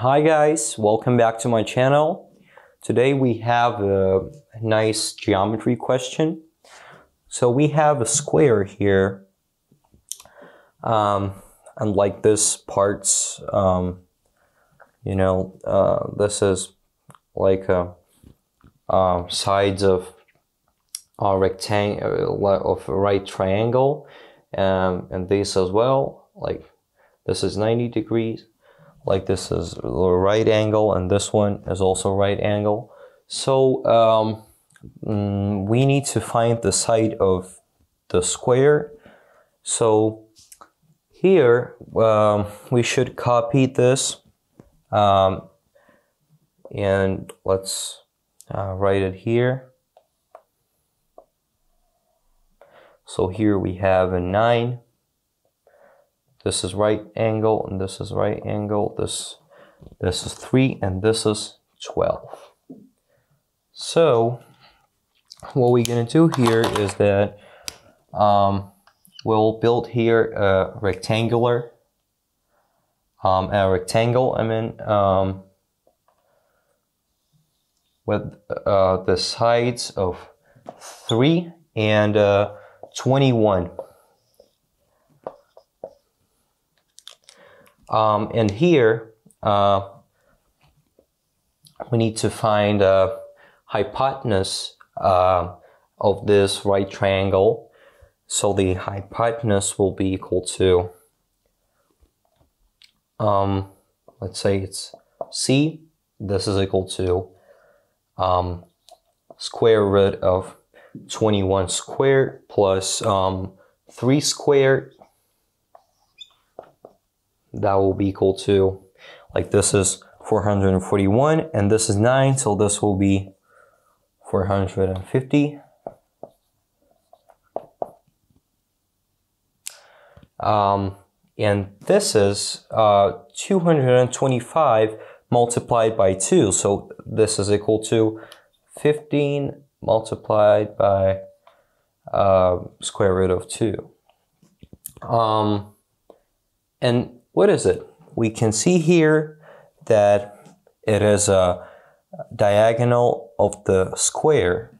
Hi guys, welcome back to my channel. Today we have a nice geometry question. So we have a square here, and like this part's, this is like a, sides of a rectangle of a right triangle, and this as well. Like this is 90 degrees. Like this is a right angle, and this one is also right angle. So we need to find the side of the square. So here we should copy this, and let's write it here. So here we have a 9. This is right angle, and this is right angle. This is 3, and this is 12. So what we're gonna do here is that we'll build here a rectangular, with the sides of 3 and 21. And here we need to find hypotenuse of this right triangle. So the hypotenuse will be equal to, let's say it's C. This is equal to square root of 21 squared plus 3 squared. That will be equal to, like this is 441, and this is 9, so this will be 450. And this is 225 multiplied by 2, so this is equal to 15 multiplied by square root of 2. And what is it? We can see here that it is a diagonal of the square.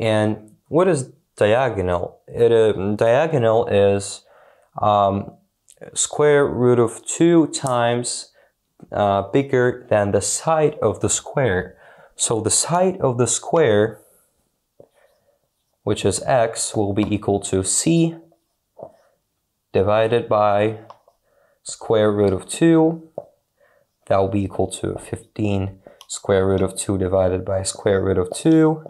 And what is diagonal? Diagonal is square root of 2 times bigger than the side of the square. So the side of the square, which is x, will be equal to c divided by square root of 2. That will be equal to 15 square root of 2 divided by square root of 2,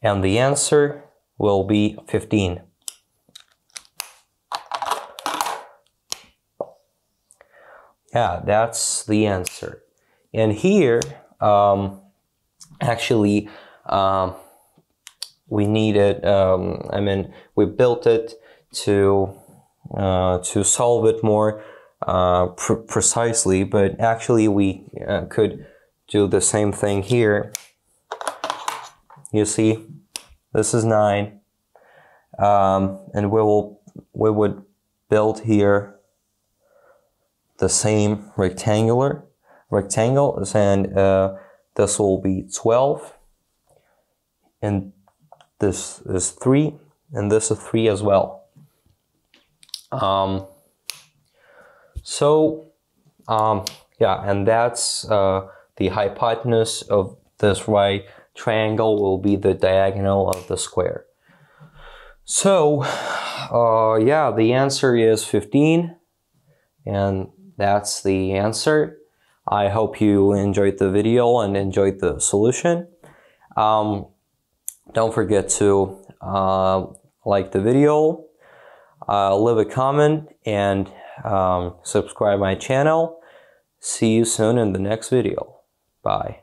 and the answer will be 15. Yeah, that's the answer. And here actually we needed, we built it to solve it more precisely, but actually we could do the same thing here. You see, this is 9, and we would build here the same rectangle, and this will be 12, and this is 3, and this is 3 as well. Yeah, and that's the hypotenuse of this right triangle will be the diagonal of the square. So yeah, the answer is 15, and that's the answer. I hope you enjoyed the video and enjoyed the solution. Don't forget to like the video, leave a comment, and subscribe my channel. See you soon in the next video. Bye.